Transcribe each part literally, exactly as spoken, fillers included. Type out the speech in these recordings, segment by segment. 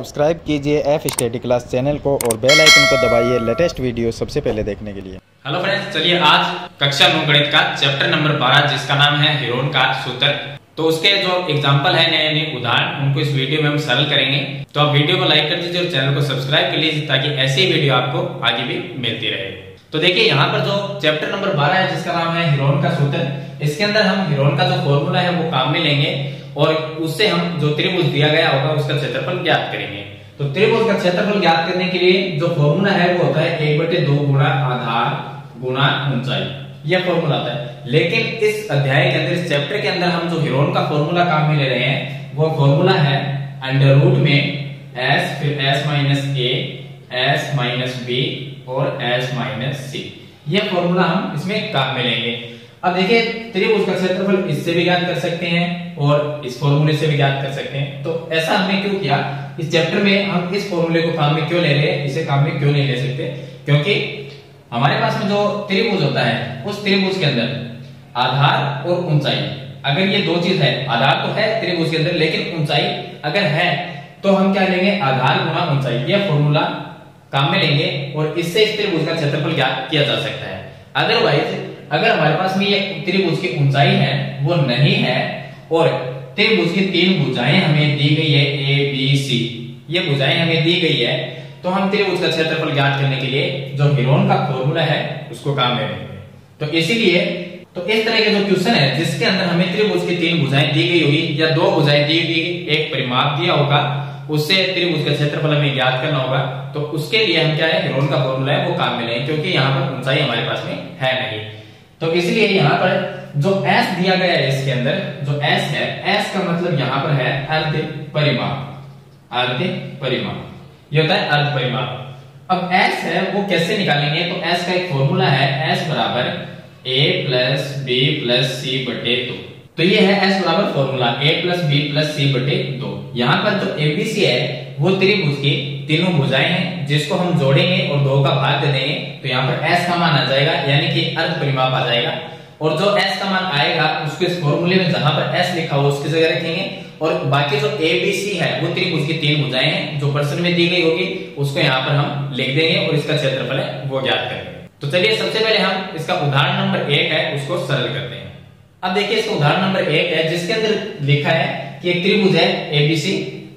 Subscribe कीजिए F study class channel को और बेल आइकन को दबाइए लेटेस्ट वीडियो सबसे पहले देखने के लिए। हेलो फ्रेंड्स, चलिए आज कक्षा नौ गणित का चैप्टर नंबर बारह जिसका नाम है हीरोन का सूत्र, तो उसके जो एग्जांपल है नए नए उदाहरण उनको इस वीडियो में हम सरल करेंगे। तो आप वीडियो को लाइक कर दीजिए और चैनल को सब्सक्राइब कर लीजिए ताकि ऐसी वीडियो आपको आगे भी मिलती रहे। तो देखिये यहाँ पर जो चैप्टर नंबर बारह है जिसका नाम है हीरोन का सूत्र, इसके अंदर हम हीरोन का जो फॉर्मूला है वो काम में लेंगे और उससे हम जो त्रिभुज दिया गया होगा उसका क्षेत्रफल ज्ञात करेंगे। तो त्रिभुज का क्षेत्रफल ज्ञात करने के लिए जो फॉर्मूला है वो होता है एक बटे दो गुणा आधार गुणा ऊंचाई, यह फॉर्मूला होता है। लेकिन इस अध्याय के अंदर, इस चैप्टर के अंदर हम जो हीरोन का फॉर्मूला काम में ले रहे हैं वो फॉर्मूला है अंडर रूट में एस, फिर S minus A, S minus B और एस माइनस सी, यह फॉर्मूला हम इसमें काम में लेंगे। अब देखिए त्रिभुज का क्षेत्रफल इससे भी ज्ञात कर सकते हैं और इस फॉर्मूले से भी ज्ञात कर सकते हैं, तो ऐसा हमने क्यों किया? इस चैप्टर में हम इस फॉर्मूले को काम में क्यों ले रहे हैं, इसे काम में क्यों नहीं ले सकते? क्योंकि हमारे पास में जो त्रिभुज होता है उस त्रिभुज के अंदर आधार और ऊंचाई, अगर ये दो चीज है, आधार तो है त्रिभुज के अंदर लेकिन ऊंचाई अगर है तो हम क्या लेंगे, आधार गुणा ऊंचाई, यह फॉर्मूला काम में लेंगे और इससे इस त्रिभुज का क्षेत्रफल ज्ञात किया जा सकता है। अदरवाइज अगर हमारे पास में ये त्रिभुज की ऊंचाई है वो नहीं है और त्रिभुज की तीन भुजाएं हमें दी गई है ए बी सी, ये भुजाएं हमें दी गई है, तो हम त्रिभुज का क्षेत्रफल ज्ञात करने के लिए जो हीरोन का फॉर्मूला है उसको काम में लेंगे। तो इसीलिए तो इस तरह के जो क्वेश्चन है जिसके अंदर हमें त्रिभुज की तीन भुजाएं दी गई होगी या दो भुजाएं दी गई, एक परिमाप दिया होगा, उससे त्रिभुज का क्षेत्रफल हमें ज्ञात करना होगा, तो उसके लिए हम क्या है, हीरोन का फॉर्मूला है वो काम में लेंगे, क्योंकि यहाँ पर ऊंचाई हमारे पास में है नहीं। तो इसलिए यहाँ पर जो S दिया गया है इसके अंदर जो S है, S का मतलब यहाँ पर है अर्ध परिमाप, अर्ध परिमाप, ये होता है अर्ध परिमाप। अब S है वो कैसे निकालेंगे, तो S का एक फॉर्मूला है S बराबर a plus B plus C बटे दो, तो ये है S बराबर formula a plus B plus C बटे दो। यहाँ पर जो एबीसी है वो त्रिभुज की तीनों भुजाएं हैं जिसको हम जोड़ेंगे और दो का भाग दे देंगे, तो यहाँ पर S का मान आ जाएगा, यानी कि अर्ध परिमाप आ जाएगा। और जो S का मान आएगा उसके इस फॉर्मूले में जहां पर S लिखा हो उसकी जगह रखेंगे और बाकी जो A B C है वो त्रिभुज की तीन भुजाएं हैं जो प्रश्न में दी गई होगी उसको यहाँ पर हम लिख देंगे और इसका क्षेत्रफल है वो ज्ञात करेंगे। तो चलिए सबसे पहले हम इसका उदाहरण नंबर एक है उसको सरल करते हैं। अब देखिए इसका उदाहरण नंबर एक है जिसके अंदर लिखा है कि एक त्रिभुज है एबीसी,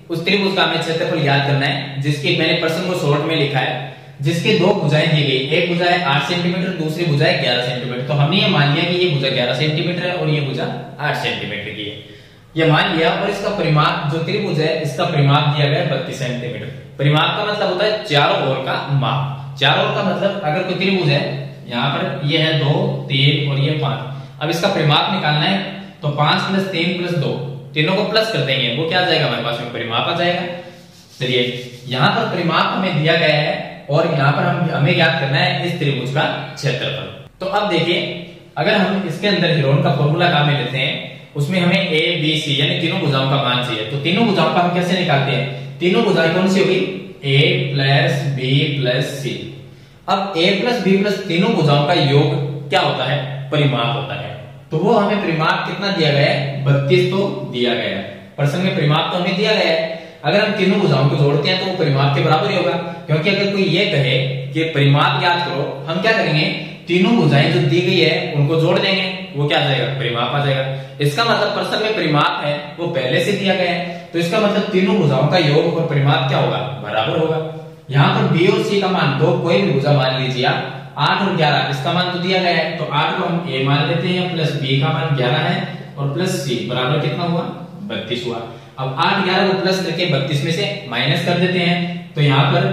उस त्रिभुज का हमें क्षेत्रफल याद करना है जिसकी मैंने प्रश्न को शॉर्ट में लिखा है, जिसके दो भुजाएं दी गई, एक भुजा है आठ सेंटीमीटर, दूसरी भुजा है ग्यारह सेंटीमीटर। तो हमने ये मान लिया कि ये भुजा ग्यारह सेंटीमीटर है और ये भुजा आठ सेंटीमीटर की है, ये मान लिया। और इसका परिमाप, जो त्रिभुज है इसका परिमाप दिया गया है बत्तीस सेंटीमीटर। परिमाप का मतलब होता है चारों ओर का माप, चारों ओर का मतलब अगर कोई त्रिभुज है, यहाँ पर ये है दो तीन और ये पांच, अब इसका परिमाप निकालना है तो पांच प्लस तीन प्लस दो, तीनों को प्लस कर देंगे, वो क्या आ जाएगा हमारे पास में, परिमाप आ जाएगा। चलिए यहाँ पर परिमाप हमें दिया गया है और यहाँ पर हम हमें याद करना है इस त्रिभुज का क्षेत्रफल। तो अब देखिए अगर हम इसके अंदर हीरोन का फॉर्मूला काम में लेते हैं, उसमें हमें ए बी सी यानी तीनों भुजाओं का मान चाहिए, तो तीनों भुजाओं का हम कैसे निकालते हैं, तीनों भुजाएं कौन सी होगी, A plus B plus C. अब ए प्लस बी प्लस तीनों भुजाओं का योग क्या होता है, परिमाप होता है। तो वो हमें परिमाप कितना दिया गया है, बत्तीस तो दिया गया है प्रश्न में, परिमाप तो हमें दिया गया है। अगर हम तीनों भुजाओं को जोड़ते हैं तो वो परिमाप के बराबर ही होगा, क्योंकि अगर कोई ये कहे कि परिमाप याद करो, हम क्या करेंगे, तीनों भुजाएं जो दी गई है उनको जोड़ देंगे, वो क्या आ जाएगा, परिमाप आ जाएगा। इसका मतलब प्रश्न में परिमाप है वो पहले से दिया गया है, तो इसका मतलब तीनों भुजाओं का योग और परिमाप क्या होगा, बराबर होगा। यहाँ पर बी और सी का मान, दो कोई भी भुजा मान लीजिए आप, आठ और ग्यारह, इसका मान तो दिया गया है, तो आठ को हम a मान लेते हैं प्लस b का मान ग्यारह है और प्लस c बराबर कितना हुआ, बत्तीस हुआ। अब आठ ग्यारह को प्लस करके बत्तीस में से माइनस कर देते हैं, तो यहाँ पर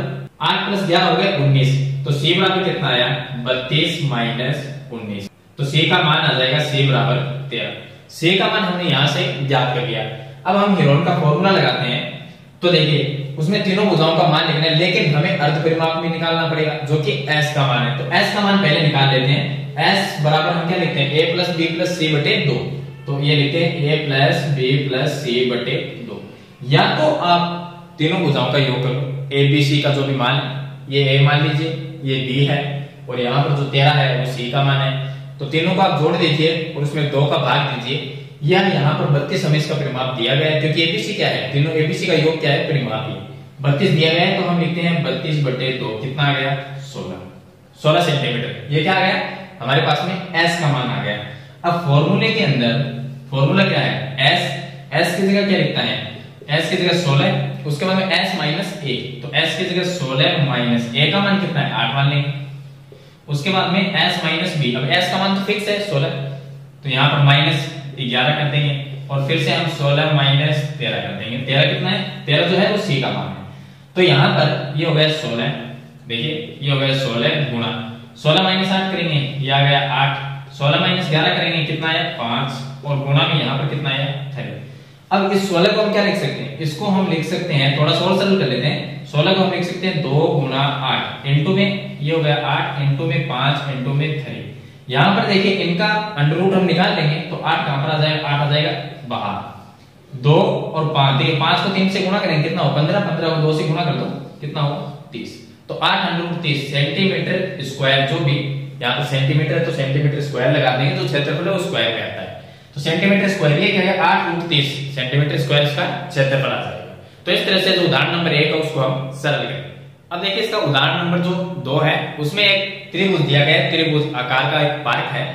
आठ प्लस ग्यारह हो गया उन्नीस, तो c बराबर कितना आया, बत्तीस माइनस उन्नीस, तो c का मान आ जाएगा, c बराबर तेरह। c का मान हमने यहाँ से ज्ञात कर लिया। अब हम हीरोन का फॉर्मूला लगाते हैं, तो देखिए उसमें तीनों भुजाओं का मान निकालना है, लेकिन हमें अर्ध परिमाप भी निकालना पड़ेगा जो कि S का मान है, तो S का मान पहले निकाल लेते हैं। S बराबर हम क्या लिखते हैं, a plus b plus c बटे दो, तो ये लिखते हैं a plus b plus c बटे दो। या तो आप तीनों भुजाओं का योग करो, a b c का जो भी मान, ये a मान लीजिए, ये b है और यहाँ पर जो तेरह है वो c का मान है, तो तीनों को आप जोड़ दीजिए और उसमें दो का भाग दीजिए, या यहाँ पर बत्तीस हमें इसका परिमाप दिया गया है क्योंकि एबीसी क्या है, तीनों एबीसी का योग क्या है, परिमाप ही, बत्तीस दिया गया है तो हम लिखते हैं बत्तीस बटे दो कितना आ गया सोलह, सोलह सेंटीमीटर। ये क्या आ गया हमारे पास में एस का मान आ गया। अब फॉर्मूले के अंदर फॉर्मूला क्या है एस, एस की जगह क्या लिखता है एस की जगह सोलह, उसके बाद में एस माइनस ए, तो एस की जगह सोलह माइनस ए का मान कितना है आठ मान लेंगे। उसके बाद में एस माइनस बी, अब एस का मान तो फिक्स है सोलह, तो यहाँ पर माइनस ग्यारह कर देंगे और फिर से हम सोलह माइनस तेरह कर देंगे, तेरह कितना है तेरह जो है वो सी का मान है। तो यहाँ पर ये हो गया सोलह, देखिए ये हो गया सोलह गुणा सोलह माइनस आठ करेंगे ये आ गया आठ, सोलह माइनस ग्यारह करेंगे कितना है पांच और गुणा में यहाँ पर कितना है थ्री। अब इस सोलह को हम क्या लिख सकते हैं, इसको हम लिख सकते हैं थोड़ा सा और सरल कर लेते हैं। सोलह को हम लिख सकते हैं दो गुना आठ इंटू में ये हो गया आठ इंटू में पांच इंटू में थ्री। यहाँ पर देखिए इनका अंडर रूट हम निकाल लेंगे तो आठ कहां पर आ जाएगा, आठ आ जाएगा बाहर, दो और पांच देखिए पांच को तीन से गुणा करेंगे कितना हो पंद्रह, पंद्रह को दो से गुणा कर दो कितना हो तीस, तो आठ अंडर रूट तीस सेंटीमीटर स्क्वायर, जो भी यहाँ पर सेंटीमीटर तो सेंटीमीटर स्क्वायर लगा देंगे तो क्षेत्रफल वो स्क्वायर में आता है, तो सेंटीमीटर स्क्वायर ये क्या है आठ रूट तीस सेंटीमीटर स्क्वायर इसका क्षेत्रफल आ जाएगा। तो इस तरह से जो उदाहरण नंबर एक है उसको हम सरल करें। अब देखिए इसका उदाहरण नंबर जो दो है उसमें एक त्रिभुज दिया गया है, त्रिभुज आकार का एक पार्क है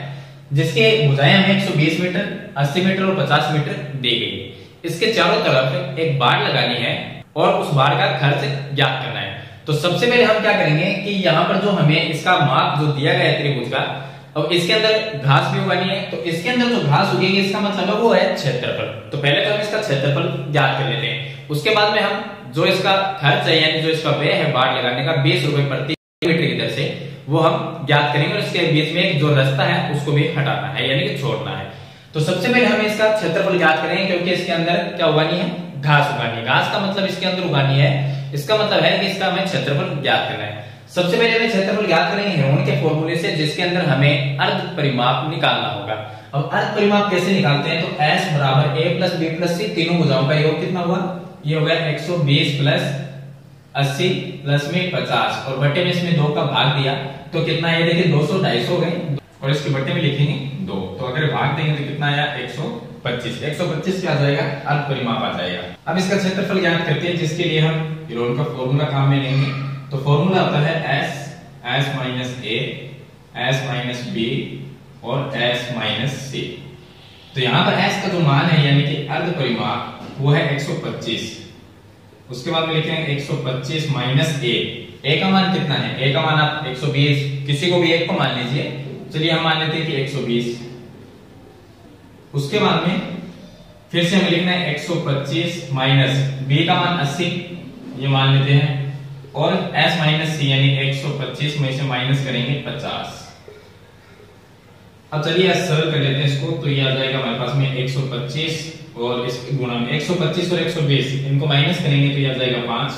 जिसके भुजाएं हमें एक सौ बीस मीटर, अस्सी मीटर और पचास मीटर दी गई है। इसके चारों तरफ एक बाड़ लगानी है और उस बाड़ का खर्च ज्ञात करना है। तो सबसे पहले हम क्या करेंगे कि यहाँ पर जो हमें इसका माप जो दिया गया है त्रिभुज का, अब इसके अंदर घास भी उगानी है तो इसके अंदर जो घास उगेगी इसका मतलब है वो है क्षेत्रफल। तो पहले तो हम इसका क्षेत्रफल ज्ञात कर लेते हैं, उसके बाद में हम जो इसका खर्च है यानी जो इसका व्यय है बाड़ लगाने का बीस रुपए प्रति किलोमीटर की दर से वो हम ज्ञात करेंगे और इसके बीच में एक जो रास्ता है उसको भी हटाना है यानी कि छोड़ना है। तो सबसे पहले हमें इसका क्षेत्रफल ज्ञात करेंगे क्योंकि इसके अंदर क्या उगानी है घास उगानी है, घास का मतलब इसके अंदर उगानी है, इसका मतलब है कि इसका हमें क्षेत्रफल ज्ञात करना है। सबसे पहले हमें क्षेत्रफल ज्ञात करेंगे हीरोन के फॉर्मूले से जिसके अंदर हमें अर्ध परिमाप निकालना होगा। अब अर्ध परिमाप कैसे निकालते हैं तो S बराबर a plus b plus c तीनों भुजाओं का योग कितना हुआ ये हो गया एक सौ बीस प्लस अस्सी प्लस में पचास और बटे में इसमें दो का भाग दिया तो कितना ये देखिए दो सौ ढाई सौ हो गए और इसके बटे में लिखेंगे दो, तो अगर भाग देंगे तो कितना आया एक सौ पच्चीस, एक सौ पच्चीस क्या आ जाएगा अर्ध परिमाप आ जाएगा। अब इसका क्षेत्रफल ज्ञात करते हैं जिसके लिए हम हीरोन का फॉर्मूला काम में लेंगे। तो फॉर्मूला होता है s, s minus a, s minus b और s माइनस c। तो यहाँ पर s का जो मान है यानी कि अर्ध परिमाप वो है एक सौ पच्चीस, उसके बाद में लिखेंगे एक सौ पच्चीस माइनस a, a का मान कितना है, a का मान आप एक सौ बीस किसी को भी एक को मान लीजिए, चलिए हम मान लेते हैं कि एक सौ बीस। उसके बाद में फिर से हमें लिखना है एक सौ पच्चीस माइनस b का मान अस्सी ये मान लेते हैं और s माइनस सी यानी एक सौ पच्चीस में से माइनस करेंगे पचास। अब चलिए सरल कर लेते हैं इसको, तो ये आ जाएगा हमारे पास में एक सौ पच्चीस और इस गुणा में एक सौ पच्चीस और एक सौ बीस इनको माइनस करेंगे तो ये आ जाएगा पांच,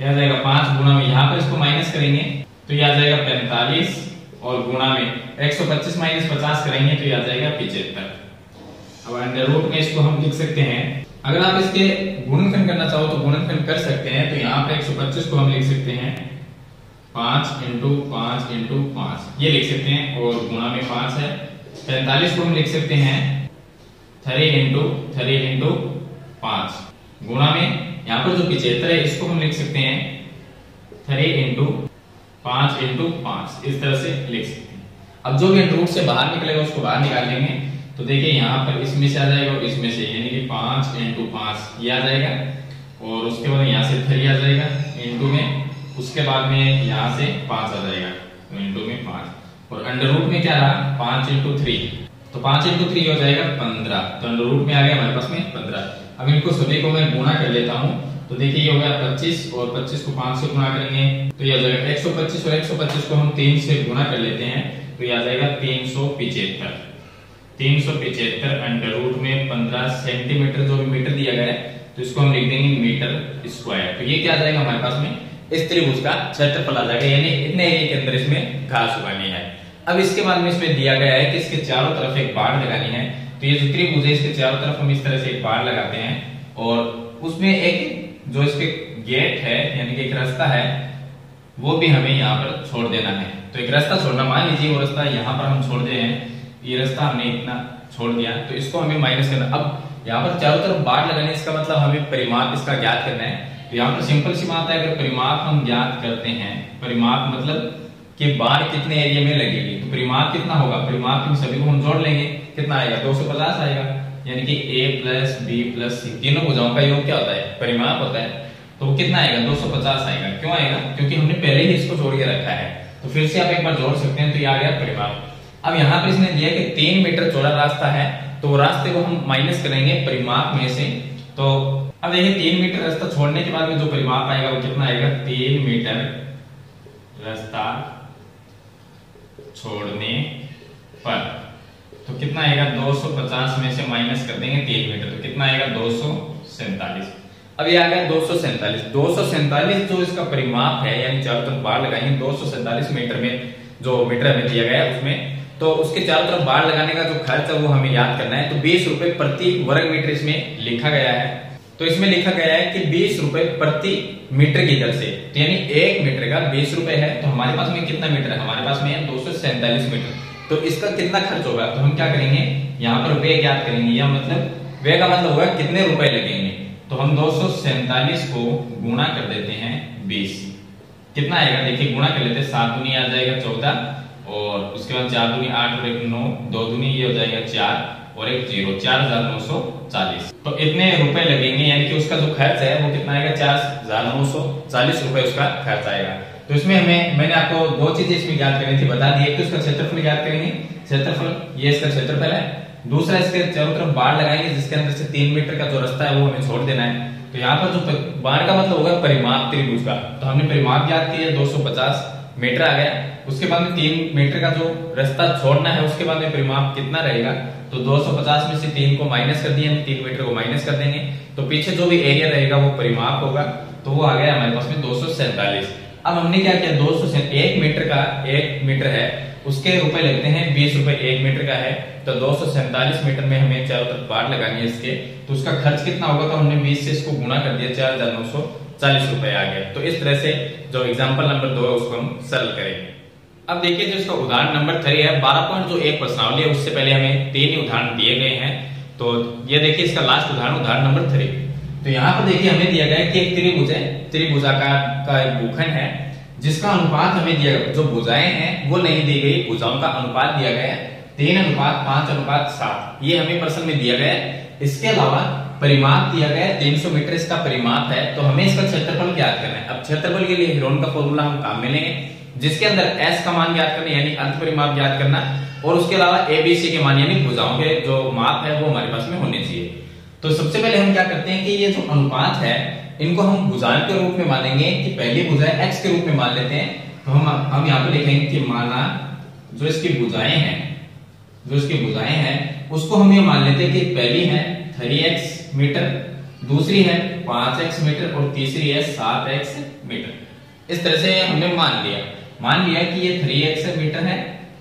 ये आ जाएगा पांच गुणा में यहाँ पर इसको माइनस करेंगे तो ये आ जाएगा पैंतालीस और गुणा में एक सौ पच्चीस माइनस पचास करेंगे तो ये आ जाएगा पिछहत्तर। अब अंडर रूट में इसको हम लिख सकते हैं, अगर आप इसके गुणनखंड करना चाहो तो गुणनखंड कर सकते हैं, तो यहाँ पे एक सौ पच्चीस को हम लिख सकते हैं पांच इंटू पांच इंटू पांच ये लिख सकते हैं और गुणा में पांच है। पैंतालीस को हम लिख सकते हैं थ्री इंटू थ्री इंटू पांच गुणा में यहाँ पर जो पिछहत्तर है इसको हम लिख सकते हैं थ्री इंटू पांच इंटू पांच इस तरह से लिख सकते हैं। अब जो भी रूट से बाहर निकलेगा उसको बाहर निकाल लेंगे तो देखिए यहाँ पर इसमें से आ जाएगा और इसमें से यानी कि पांच इंटू पांच ये आ जाएगा और उसके बाद यहाँ से थ्री आ जाएगा इंटू में, उसके बाद में यहाँ से पांच आ जाएगा तो इंटू में पांच और अंडर रूट में क्या रहा पांच इंटू थ्री तो पांच इंटू थ्री हो जाएगा पंद्रह, तो अंडर रूट में आ गया हमारे पास में पंद्रह। अब इनको सभी को मैं गुणा कर लेता हूँ तो देखिए ये हो गया पच्चीस और पच्चीस को पांच से गुणा करेंगे तो ये आ जाएगा एक सौ पच्चीस और एक सौ पच्चीस को हम तीन से गुणा कर लेते हैं तो ये आ जाएगा तीन सौ पिछहत्तर तीन सौ पिछहत्तर अंडर रूट में पंद्रह सेंटीमीटर जो भी मीटर दिया गया है तो इसको हम लिख देंगे मीटर स्क्वायर। तो ये क्या आ जाएगा हमारे पास में इस त्रिभुज का क्षेत्रफल आ जाएगा यानी इतने एरिया के अंदर इसमें घास उगानी है। अब इसके बाद में इसमें दिया गया है कि इसके चारों तरफ एक बाड़ लगानी है, तो ये जो त्रिभुज है इसके चारों तरफ हम इस तरह से एक बाड़ लगाते हैं और उसमें एक जो इसके गेट है यानी कि एक रास्ता है वो भी हमें यहाँ पर छोड़ देना है। तो एक रास्ता छोड़ना मान लीजिए वो रास्ता यहाँ पर हम छोड़ दे हैं, ये रास्ता हमने इतना छोड़ दिया तो इसको हमें माइनस करना। अब यहाँ पर चारों तरफ बाड़ लगाने इसका मतलब हमें परिमाप इसका ज्ञात करना है तो यहाँ पर सिंपल सी बात है, अगर परिमाप हम ज्ञात करते हैं, परिमाप मतलब कि बार कितने एरिया में लगेगी, तो परिमाप कितना होगा, परिमाप इन सभी को हम जोड़ लेंगे, कितना आएगा, दो सौ पचास आएगा। यानी कि a plus B plus C तीनों भुजाओं का योग क्या होता है, परिमाप होता है। तो कितना आएगा, दो सौ पचास आएगा। क्यों आएगा, क्योंकि हमने पहले ही इसको जोड़ के रखा है, तो फिर से आप एक बार जोड़ सकते हैं। तो ये आ गया परिमाप। अब यहाँ पर इसने दिया कि तीन मीटर चौड़ा रास्ता है, तो रास्ते को हम माइनस करेंगे परिमाप में से। तो अब देखिए तीन मीटर रास्ता छोड़ने के बाद में जो परिमाप आएगा वो कितना आएगा, तीन मीटर रास्ता छोड़ने पर। तो कितना आएगा, दो सौ पचास में से माइनस कर देंगे तीन मीटर, तो कितना आएगा दो सौ सैंतालीस। अब ये आ गया दो सौ सैंतालीस। दो सौ सैंतालीस जो इसका परिमाप है, यानी चारों तरफ बार लगाएंगे दो सौ सैंतालीस मीटर में, जो मीटर हमें दिया गया है उसमें, तो उसके चारों तरफ बार लगाने का जो खर्च है वो हमें याद करना है। तो बीस रुपए प्रति वर्ग मीटर इसमें लिखा गया है। तो इसमें लिखा गया है कि बीस रुपए प्रति मीटर की दर से, तो यानी एक मीटर का बीस रुपए है, तो हमारे पास में कितना मीटर है, हमारे पास में दो सौ सैंतालीस मीटर। तो इसका कितना खर्च होगा, तो हम क्या करेंगे, यहाँ पर रुपये ज्ञात करेंगे, या मतलब व्यय का मतलब होगा कितने रुपए लगेंगे। तो हम दो सौ सैंतालीस को गुणा कर देते हैं बीस, कितना आएगा देखिए, गुणा कर लेते हैं, सात गुनी आ जाएगा चौदह, और उसके बाद चार दूनी आठ और एक नौ, दो दूनी ये हो जाएगा चार और एक जीरो, चार हजार नौ सौ चालीस। तो इतने रुपए लगेंगे, यानी कि उसका जो खर्च है वो कितना आएगा, चार हजार नौ सौ चालीस रुपए उसका खर्च आएगा। तो इसमें हमें, मैंने आपको दो चीजें इसमें याद करनी थी, बता दी। एक तो इसका क्षेत्रफल याद करेंगे, क्षेत्रफल, ये इसका क्षेत्रफल है। दूसरा, इसके चारों तरफ बाढ़ लगाएंगे जिसके अंदर से तीन मीटर का जो रास्ता है वो हमें छोड़ देना है। तो यहाँ पर जो बाढ़ का मतलब होगा परिमाप त्रिभुज का, तो हमने परिमाप याद किया, दो सौ पचास मीटर आ गया। उसके बाद में तीन मीटर का जो रास्ता छोड़ना है, उसके बाद में परिमाप कितना रहेगा, तो दो सौ पचास में से तीन को माइनस कर दिया, तीन मीटर को माइनस कर देंगे, तो पीछे जो भी एरिया रहेगा वो परिमाप होगा। तो वो आ गया हमारे पास में दो सौ सैंतालीस। अब हमने क्या किया, दो सौ एक मीटर का, एक मीटर है उसके रुपए लगते हैं बीस रुपए एक मीटर का है, तो दो सौ सैंतालीस मीटर में हमें चारों तरफ बार लगानी है इसके, तो उसका खर्च कितना होगा, तो हमने बीस से इसको गुणा कर दिया, चार हजार नौ सौ चालीस रुपए आ गया। तो इस तरह से जो एग्जाम्पल नंबर दो है उसको हम सरल करेंगे। अब देखिए जो इसका उदाहरण नंबर थ्री है, बारह पॉइंट जो एक प्रश्नावली है, उससे पहले हमें तीन ही उदाहरण दिए गए हैं। तो ये देखिए इसका लास्ट उदाहरण, उदाहरण नंबर थ्री। तो यहाँ पर देखिए हमें दिया गया है कि एक त्रिभुज है, त्रिभुजाकार का एक भूखंड है जिसका अनुपात हमें दिया गया, जो भुजाएं हैं वो नहीं दी गई, भुजाओं का अनुपात दिया गया है तीन अनुपात पांच अनुपात सात, ये हमें प्रश्न में दिया गया है। इसके अलावा परिमाप दिया गया है तीन सौ मीटर इसका परिमाप है, तो हमें इसका क्षेत्रफल ज्ञात करना है। अब क्षेत्रफल के लिए हीरोन का फॉर्मूला हम काम में लेंगे, जिसके अंदर S का मान ज्ञात करना, यानी अंत परिमाप ज्ञात करना, और उसके अलावा A, B, C के मान, यानी भुजाओं के जो माप है वो हमारे पास में होने चाहिए। तो सबसे पहले हम क्या करते हैं कि ये जो अनुपात है इनको हम भुजाएं के रूप में मानेंगे, कि पहली भुजाएं X के रूप में मान लेते हैं। तो हम हम यहाँ पे लिखेंगे कि माना जो इसकी भुजाएं हैं, जो इसकी भुजाएं हैं उसको हम ये मान लेते हैं कि पहली है थ्री एक्स मीटर, दूसरी है पांच एक्स मीटर और तीसरी है सात एक्स मीटर। इस तरह से हमने मान लिया मान लिया कि ये थ्री एक्स मीटर है,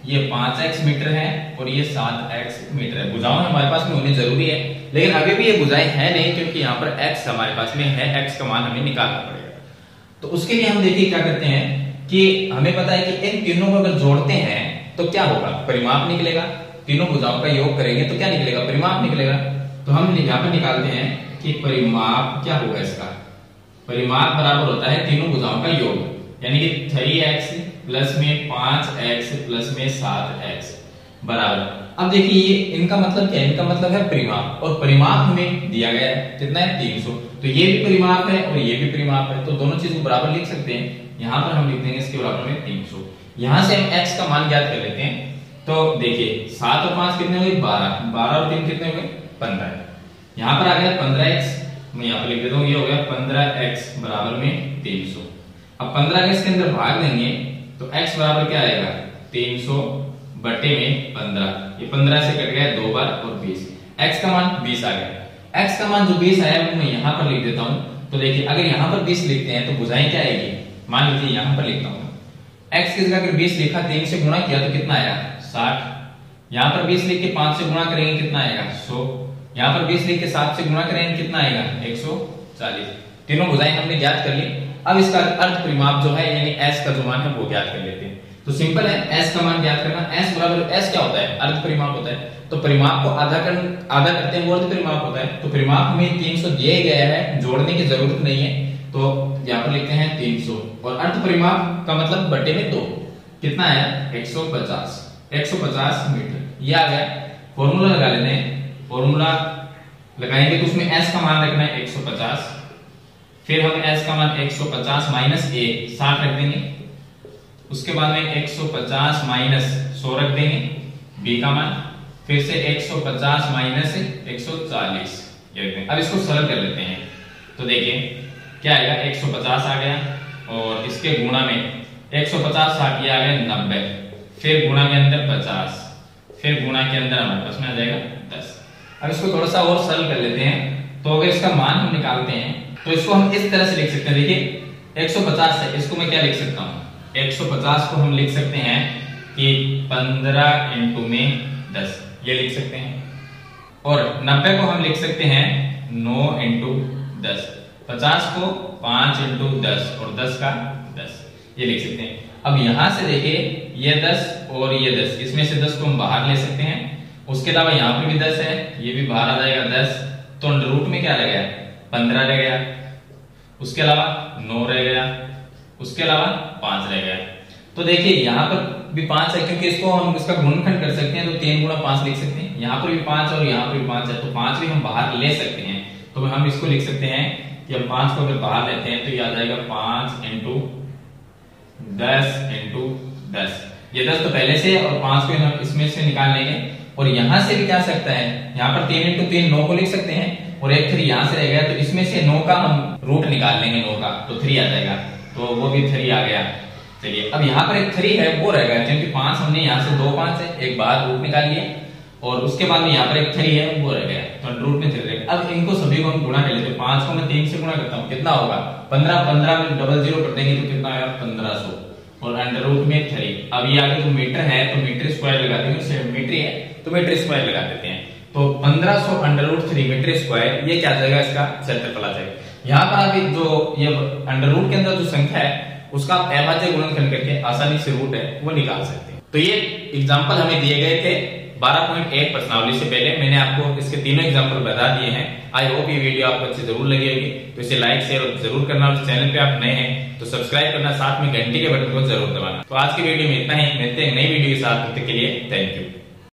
ये पांच एक्स मीटर है और ये सात एक्स मीटर है। भुजाएं हमारे पास में होनी जरूरी है, लेकिन अभी भी ये भुजाएं है नहीं, क्योंकि यहाँ पर x हमारे पास में है, x का मान हमें निकालना पड़ेगा। तो उसके लिए हम देखिए क्या करते हैं कि हमें पता है कि इन तीनों को अगर जोड़ते हैं तो क्या होगा, परिमाप निकलेगा। तीनों भुजाओं का योग करेंगे तो क्या निकलेगा, परिमाप निकलेगा। तो हम यहाँ पर निकालते हैं कि परिमाप क्या होगा, इसका परिमाप बराबर होता है तीनों भुजाओं का योग, यानी कि थ्री एक्स प्लस में पांच एक्स प्लस में सात एक्स बराबर। अब देखिए ये इनका मतलब क्या है, इनका मतलब है परिमाप, और परिमाप हमें दिया गया है कितना है तीन सौ, तो ये भी परिमाप है और ये भी परिमाप है, तो दोनों चीज को बराबर लिख सकते हैं। यहाँ पर हम लिख देंगे इसके बराबर में तीन सौ, यहाँ से हम x का मान ज्ञात कर लेते हैं। तो देखिए सात और पांच कितने हुए बारह, बारह और तीन कितने हुए पंद्रह, यहाँ पर आ गया पंद्रह एक्स, मैं यहाँ पर लिख देता हूँ, ये हो गया पंद्रह एक्स बराबर में तीन सौ। अब पंद्रह के इसके अंदर भाग देंगे तो x बराबर क्या आएगा, तीन सौ बटे में पंद्रह, ये पंद्रह से कट गया दो बार और बीस, x का मान बीस आ गया। x का मान जो बीस आया वो मैं यहाँ पर लिख देता हूँ। तो देखिए अगर यहाँ पर बीस लिखते हैं तो भुजाएं क्या आएगी, मान लीजिए यहाँ पर लिखता हूँ x की जगह बीस लिखा, तीन से गुणा किया तो कितना आया साठ, यहाँ पर बीस लिख के पांच से गुणा करेंगे कितना आएगा सौ, यहाँ पर बीस लिख के सात से गुणा करेंगे कितना आएगा एक सौ चालीस। तीनों भुजाएं हमने ज्ञात कर ली। अब इसका अर्ध परिमाप जो है यानी s का जो मान है वो ज्ञात कर लेते हैं। तो सिंपल है, s का मान ज्ञात करना, s बराबर s क्या होता है, अर्ध परिमाप होता है, तो परिमाप को आधा कर आधा करते हैं वो अर्ध परिमाप होता है। तो परिमाप में तीन सौ दिया गया है, जोड़ने की जरूरत नहीं है, तो यहाँ पर लिखते हैं तीन सौ और अर्ध परिमाप का मतलब बटे में दो, कितना आया एक सौ पचास, एक सौ पचास मीटर। ये आ गया। फॉर्मूला लगा लेने, फॉर्मूला लगाएंगे तो उसमें एस का मान रखना है एक सौ पचास, फिर हम एस का मान एक सौ पचास माइनस ए साठ रख देंगे, उसके बाद में एक सौ पचास माइनस सौ रख देंगे बी का मान, फिर से एक सौ पचास माइनस एक सौ चालीस। अब इसको सरल कर लेते हैं तो देखिए क्या आएगा, एक सौ पचास आ गया और इसके गुणा में एक सौ पचास आ गया नब्बे, फिर गुणा के अंदर पचास, फिर गुणा के अंदर हमारे पास में आ जाएगा दस। अब इसको थोड़ा सा और सरल कर लेते हैं तो अगर इसका मान हम निकालते हैं तो इसको हम इस तरह से लिख सकते हैं। देखिए एक सौ पचास है, इसको मैं क्या लिख सकता हूँ, एक सौ पचास को हम लिख सकते हैं कि पंद्रह इंटू में दस, ये लिख सकते हैं। और नब्बे को हम लिख सकते हैं नौ इंटू दस, पचास को पांच इंटू दस और दस का दस, ये लिख सकते हैं। अब यहां से देखिए ये दस और ये दस, इसमें से दस को हम बाहर ले सकते हैं, उसके अलावा यहाँ पे भी दस है, ये भी बाहर आ जाएगा दस, तो अंडर रूट में क्या रह गया, पंद्रह रह गया, उसके अलावा नौ रह गया, उसके अलावा पांच रह गया। तो देखिए यहाँ पर भी पांच है क्योंकि इसको हम इसका गुणनखंड कर सकते हैं तो तीन गुणा पांच लिख सकते हैं, यहाँ पर भी पांच और यहाँ पर भी पांच है तो पांच भी हम बाहर ले सकते हैं। तो हम इसको लिख सकते हैं कि हम पांच को अगर बाहर लेते हैं तो ये आ जाएगा पांच इंटू दस इंटू दस, ये दस तो पहले से है और पांच को हम इसमें से निकाल लेंगे। और यहाँ से भी क्या सकता है, यहाँ पर तीन इंटू तीन नौ को लिख सकते हैं और एक थ्री यहाँ से रह गया तो इसमें से नौ का हम रूट निकाल लेंगे, नौ का तो थ्री आ जाएगा, तो वो भी थ्री आ गया। चलिए अब यहाँ पर एक थ्री है वो रह गया क्योंकि पांच हमने यहाँ से दो पांच है एक बार रूट निकाल लिया और उसके बाद में यहाँ पर एक थ्री है वो रह गया तो रूट में थ्री रह गया। अब इनको सभी को हम गुणा कर लेते हैं, पांच को मैं तीन से गुणा करता हूँ कितना होगा, पंद्रह, पंद्रह में डबल जीरो कर देंगे तो कितना आएगा पंद्रह सौ और अंडर रूट में थ्री। अब ये आगे जो मीटर है तो मीटर स्क्वायर लगा देंगे, मीटर है तो मीटर स्क्वायर लगा देते हैं तो पंद्रह सौ under root three metre square, ये क्या आ जाएगा इसका क्षेत्रफल आ जाएगा। यहाँ पर अभी जो ये अंडर रूट के अंदर जो संख्या है उसका अभाज्य गुणनखंड करके आसानी से रूट है वो निकाल सकते हैं। तो ये एग्जांपल हमें दिए गए थे बारह पॉइंट एक प्रश्नावली से पहले, मैंने आपको इसके तीनों एग्जांपल बता दिए हैं। आई होप ये वीडियो आपको अच्छी जरूर लगी होगी, तो इसे लाइक शेयर जरूर करना और चैनल पे आप नए हैं तो सब्सक्राइब करना, साथ में घंटी के बटन को जरूर दबाना। तो आज की वीडियो में इतना ही, मिलते हैं नई वीडियो के साथ, तब तक के लिए थैंक यू।